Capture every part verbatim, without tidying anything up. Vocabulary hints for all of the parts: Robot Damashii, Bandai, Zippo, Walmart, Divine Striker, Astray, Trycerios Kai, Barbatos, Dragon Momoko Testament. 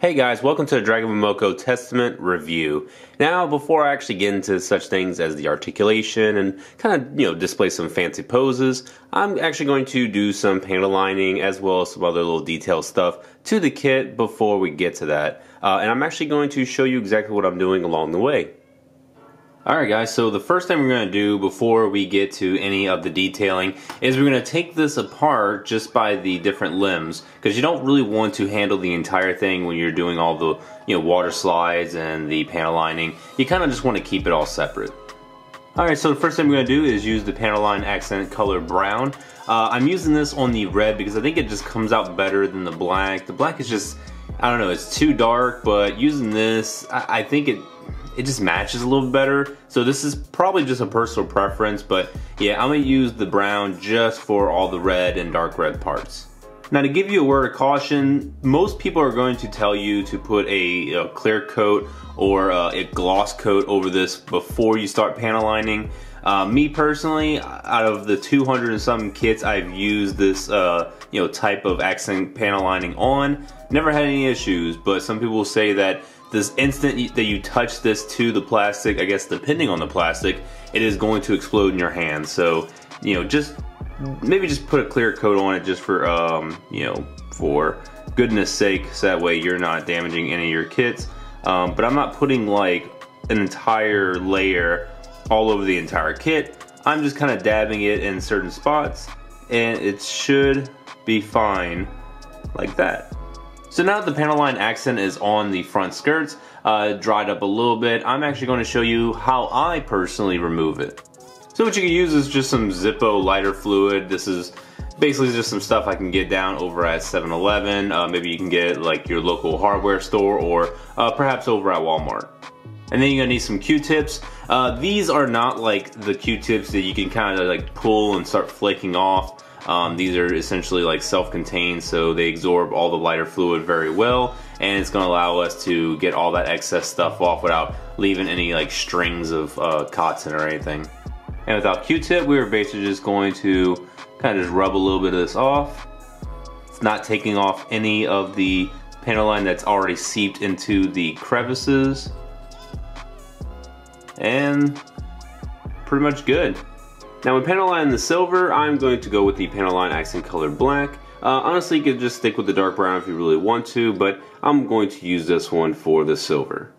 Hey guys, welcome to the Dragon Momoko Testament review. Now, before I actually get into such things as the articulation and kind of, you know, display some fancy poses, I'm actually going to do some panel lining as well as some other little detail stuff to the kit before we get to that. Uh, and I'm actually going to show you exactly what I'm doing along the way. Alright guys, so the first thing we're going to do before we get to any of the detailing is we're going to take this apart just by the different limbs, because you don't really want to handle the entire thing when you're doing all the, you know, water slides and the panel lining. You kind of just want to keep it all separate. Alright, so the first thing we're going to do is use the panel line accent color brown. Uh, I'm using this on the red because I think it just comes out better than the black. The black is just, I don't know, it's too dark, but using this, I, I think it It just matches a little better. So this is probably just a personal preference, but yeah, I'm gonna use the brown just for all the red and dark red parts. Now, to give you a word of caution, most people are going to tell you to put a, a clear coat or a, a gloss coat over this before you start panel lining. Uh, me personally, out of the two hundred and some kits I've used this uh, you know, type of accent panel lining on, never had any issues, but some people say that this instant that you touch this to the plastic, I guess depending on the plastic, it is going to explode in your hand. So, you know, just maybe just put a clear coat on it just for, um, you know, for goodness sake, so that way you're not damaging any of your kits. Um, but I'm not putting like an entire layer all over the entire kit. I'm just kind of dabbing it in certain spots, and it should be fine like that. So now that the panel line accent is on the front skirts, uh, dried up a little bit, I'm actually going to show you how I personally remove it. So what you can use is just some Zippo lighter fluid. This is basically just some stuff I can get down over at seven eleven. Uh, maybe you can get it like your local hardware store, or uh, perhaps over at Walmart. And then you're gonna need some Q-tips. Uh, these are not like the Q-tips that you can kind of like pull and start flaking off. Um, these are essentially like self-contained, so they absorb all the lighter fluid very well, and it's going to allow us to get all that excess stuff off without leaving any like strings of uh, cotton or anything. And without Q-tip, we were basically just going to kind of just rub a little bit of this off. It's not taking off any of the panel line that's already seeped into the crevices, and pretty much good. Now, with panel line in the silver, I'm going to go with the panel line accent color black. Uh, honestly, you could just stick with the dark brown if you really want to, but I'm going to use this one for the silver.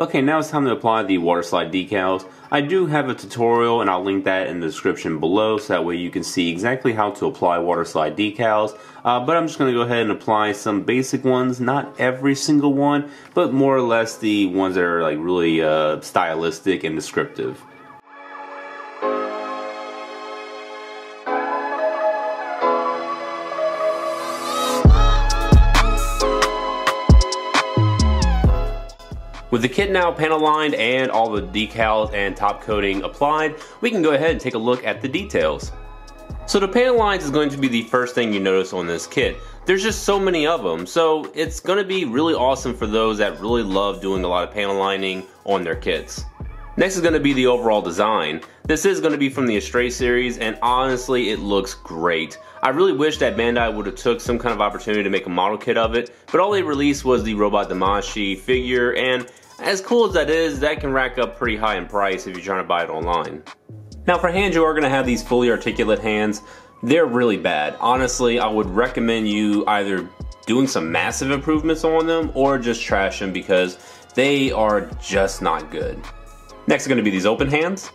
Okay, now it's time to apply the water slide decals. I do have a tutorial, and I'll link that in the description below, so that way you can see exactly how to apply water slide decals. Uh, but I'm just going to go ahead and apply some basic ones, not every single one, but more or less the ones that are like really uh, stylistic and descriptive. With the kit now panel lined and all the decals and top coating applied, we can go ahead and take a look at the details. So the panel lines is going to be the first thing you notice on this kit. There's just so many of them, so it's going to be really awesome for those that really love doing a lot of panel lining on their kits. Next is going to be the overall design. This is going to be from the Astray series, and honestly, it looks great. I really wish that Bandai would have took some kind of opportunity to make a model kit of it, but all they released was the Robot Damashii figure, and as cool as that is, that can rack up pretty high in price if you're trying to buy it online. Now for hands, you are going to have these fully articulate hands. They're really bad. Honestly, I would recommend you either doing some massive improvements on them or just trash them, because they are just not good. Next are going to be these open hands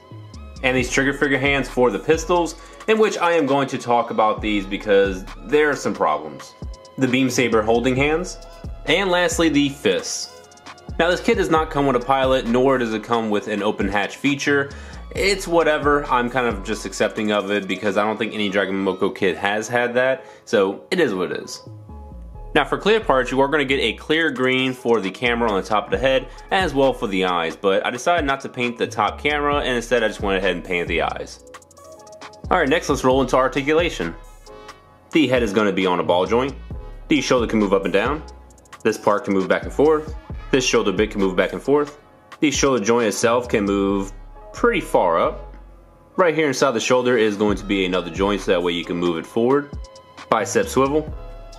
and these trigger finger hands for the pistols, in which I am going to talk about these because there are some problems. The beam saber holding hands, and lastly the fists. Now, this kit does not come with a pilot, nor does it come with an open hatch feature. It's whatever, I'm kind of just accepting of it because I don't think any Dragon Momoko kit has had that, so it is what it is. Now for clear parts, you are going to get a clear green for the camera on the top of the head, as well for the eyes, but I decided not to paint the top camera, and instead I just went ahead and painted the eyes. Alright, next let's roll into articulation. The head is going to be on a ball joint. The shoulder can move up and down. This part can move back and forth. This shoulder bit can move back and forth. The shoulder joint itself can move pretty far up. Right here inside the shoulder is going to be another joint, so that way you can move it forward. Bicep swivel.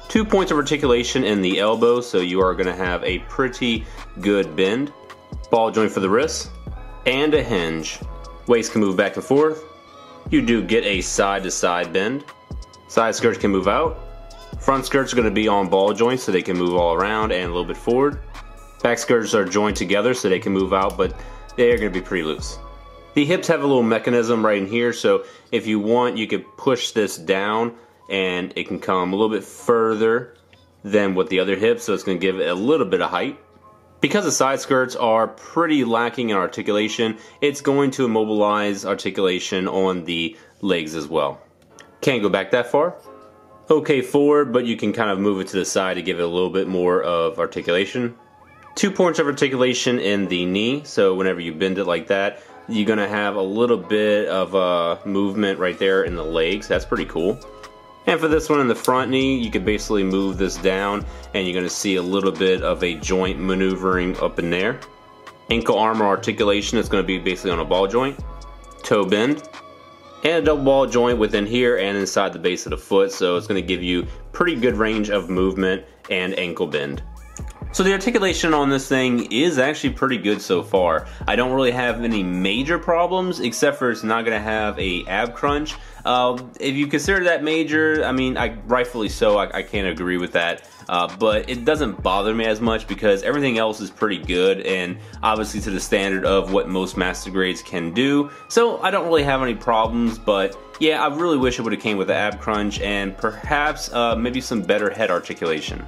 two points of articulation in the elbow, so you are gonna have a pretty good bend. Ball joint for the wrist, and a hinge. Waist can move back and forth. You do get a side-to-side bend. Side skirts can move out. Front skirts are gonna be on ball joints, so they can move all around and a little bit forward. Back skirts are joined together, so they can move out, but they are gonna be pretty loose. The hips have a little mechanism right in here, so if you want, you could push this down and it can come a little bit further than with the other hips, so it's gonna give it a little bit of height. Because the side skirts are pretty lacking in articulation, it's going to immobilize articulation on the legs as well. Can't go back that far. Okay forward, but you can kind of move it to the side to give it a little bit more of articulation. Two points of articulation in the knee, so whenever you bend it like that, you're gonna have a little bit of uh, movement right there in the legs. That's pretty cool. And for this one in the front knee, you can basically move this down and you're gonna see a little bit of a joint maneuvering up in there. Ankle armor articulation is gonna be basically on a ball joint, toe bend, and a double ball joint within here and inside the base of the foot, so it's gonna give you pretty good range of movement and ankle bend. So the articulation on this thing is actually pretty good so far. I don't really have any major problems, except for it's not gonna have a ab crunch. Uh, if you consider that major, I mean, I, rightfully so, I, I can't agree with that. Uh, but it doesn't bother me as much because everything else is pretty good and obviously to the standard of what most master grades can do. So I don't really have any problems, but yeah, I really wish it would've came with an ab crunch and perhaps uh, maybe some better head articulation.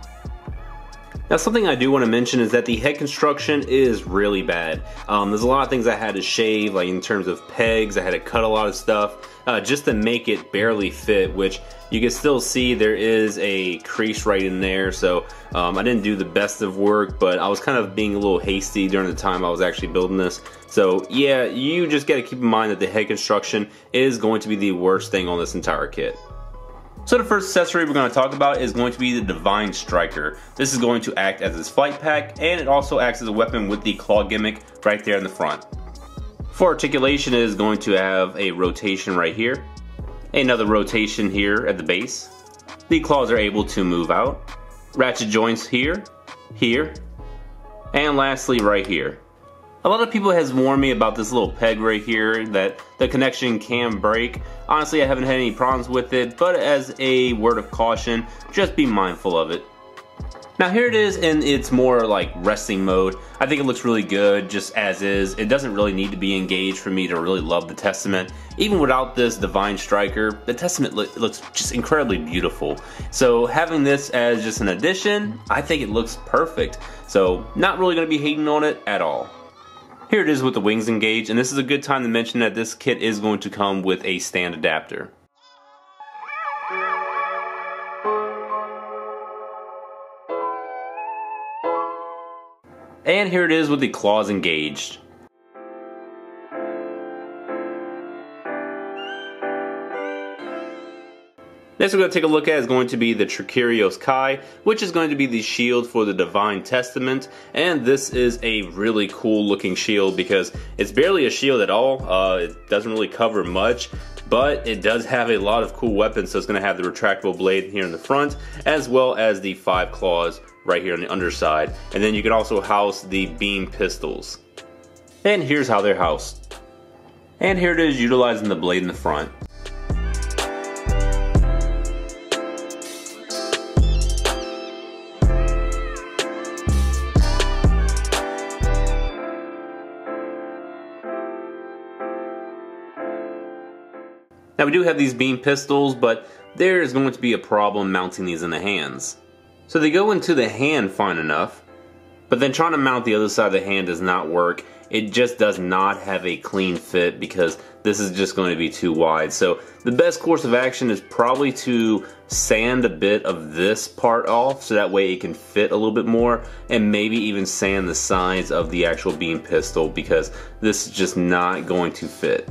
Now something I do want to mention is that the head construction is really bad. Um, there's a lot of things I had to shave, like in terms of pegs, I had to cut a lot of stuff uh, just to make it barely fit, which you can still see there is a crease right in there. So um, I didn't do the best of work, but I was kind of being a little hasty during the time I was actually building this. So yeah, you just got to keep in mind that the head construction is going to be the worst thing on this entire kit. So the first accessory we're going to talk about is going to be the Divine Striker. This is going to act as its flight pack, and it also acts as a weapon with the claw gimmick right there in the front. For articulation, it is going to have a rotation right here, another rotation here at the base. The claws are able to move out, ratchet joints here, here, and lastly right here. A lot of people has warned me about this little peg right here that the connection can break. Honestly, I haven't had any problems with it, but as a word of caution, just be mindful of it. Now here it is in its more like resting mode. I think it looks really good just as is. It doesn't really need to be engaged for me to really love the Testament. Even without this Divine Striker, the Testament lo- looks just incredibly beautiful. So having this as just an addition, I think it looks perfect. So not really gonna be hating on it at all. Here it is with the wings engaged, and this is a good time to mention that this kit is going to come with a stand adapter. And here it is with the claws engaged. Next we're going to take a look at is going to be the Trycerios Kai, which is going to be the shield for the Divine Testament, and this is a really cool looking shield because it's barely a shield at all. Uh, it doesn't really cover much, but it does have a lot of cool weapons, so it's going to have the retractable blade here in the front, as well as the five claws right here on the underside, and then you can also house the beam pistols. And here's how they're housed. And here it is utilizing the blade in the front. Now we do have these beam pistols, but there is going to be a problem mounting these in the hands. So they go into the hand fine enough, but then trying to mount the other side of the hand does not work. It just does not have a clean fit because this is just going to be too wide. So the best course of action is probably to sand a bit of this part off so that way it can fit a little bit more, and maybe even sand the sides of the actual beam pistol because this is just not going to fit.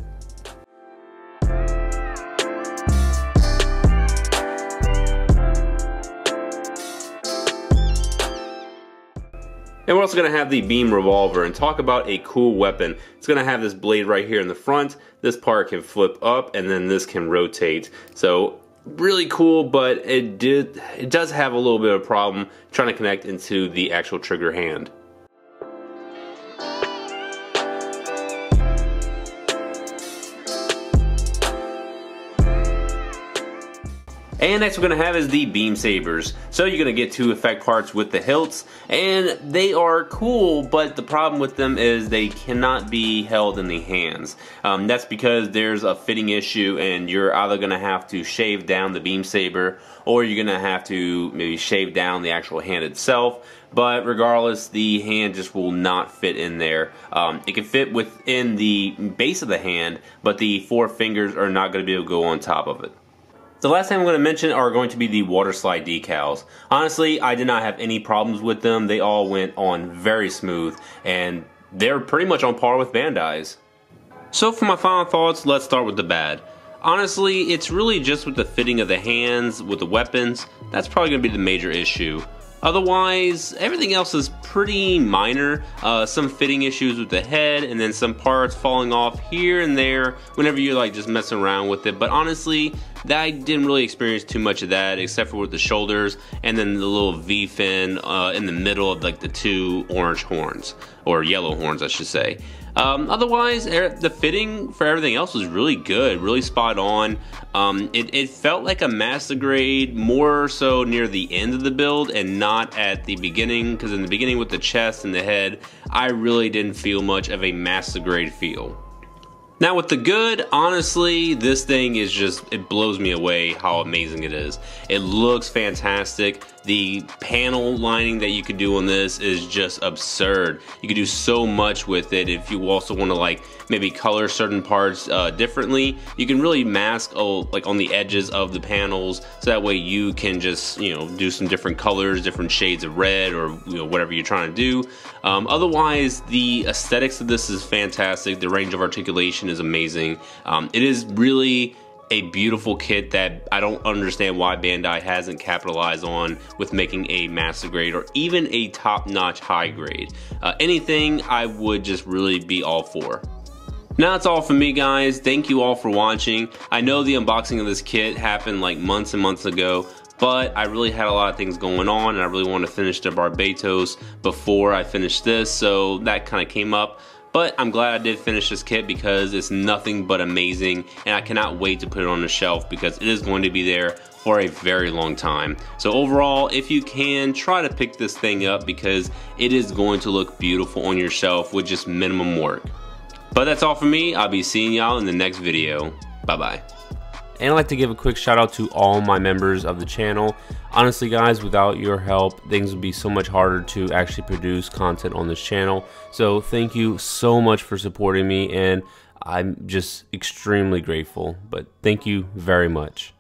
And we're also gonna have the beam revolver, and talk about a cool weapon. It's gonna have this blade right here in the front. This part can flip up and then this can rotate. So really cool, but it did it does have a little bit of a problem trying to connect into the actual trigger hand. And next we're going to have is the beam sabers. So you're going to get two effect parts with the hilts, and they are cool, but the problem with them is they cannot be held in the hands. Um, that's because there's a fitting issue, and you're either going to have to shave down the beam saber, or you're going to have to maybe shave down the actual hand itself. But regardless, the hand just will not fit in there. Um, it can fit within the base of the hand, but the four fingers are not going to be able to go on top of it. The last thing I'm going to mention are going to be the water slide decals. Honestly, I did not have any problems with them. They all went on very smooth, and they're pretty much on par with Bandai's. So for my final thoughts, let's start with the bad. Honestly, it's really just with the fitting of the hands, with the weapons, that's probably going to be the major issue. Otherwise, everything else is pretty minor. Uh, some fitting issues with the head, and then some parts falling off here and there whenever you're like just messing around with it. But honestly, I didn't really experience too much of that, except for with the shoulders and then the little V fin uh, in the middle of like the two orange horns, or yellow horns I should say. Um, otherwise, the fitting for everything else was really good, really spot on. Um, it, it felt like a master grade more so near the end of the build and not at the beginning, because in the beginning with the chest and the head, I really didn't feel much of a master grade feel. Now with the good, honestly, this thing is just, it blows me away how amazing it is. It looks fantastic. The panel lining that you could do on this is just absurd. You could do so much with it. If you also want to like maybe color certain parts uh, differently, you can really mask oh, like on the edges of the panels, so that way you can just, you know, do some different colors, different shades of red, or you know, whatever you're trying to do. Um, otherwise, the aesthetics of this is fantastic. The range of articulation is amazing. Um, it is really a beautiful kit that I don't understand why Bandai hasn't capitalized on with making a master grade or even a top-notch high grade. Uh, anything I would just really be all for. Now that's all for me, guys. Thank you all for watching. I know the unboxing of this kit happened like months and months ago, but I really had a lot of things going on, and I really want to finish the Barbatos before I finish this, so that kind of came up. But I'm glad I did finish this kit because it's nothing but amazing, and I cannot wait to put it on the shelf because it is going to be there for a very long time. So overall, if you can, try to pick this thing up because it is going to look beautiful on your shelf with just minimum work. But that's all for me. I'll be seeing y'all in the next video. Bye-bye. And I'd like to give a quick shout out to all my members of the channel. Honestly, guys, without your help, things would be so much harder to actually produce content on this channel. So thank you so much for supporting me, and I'm just extremely grateful. But thank you very much.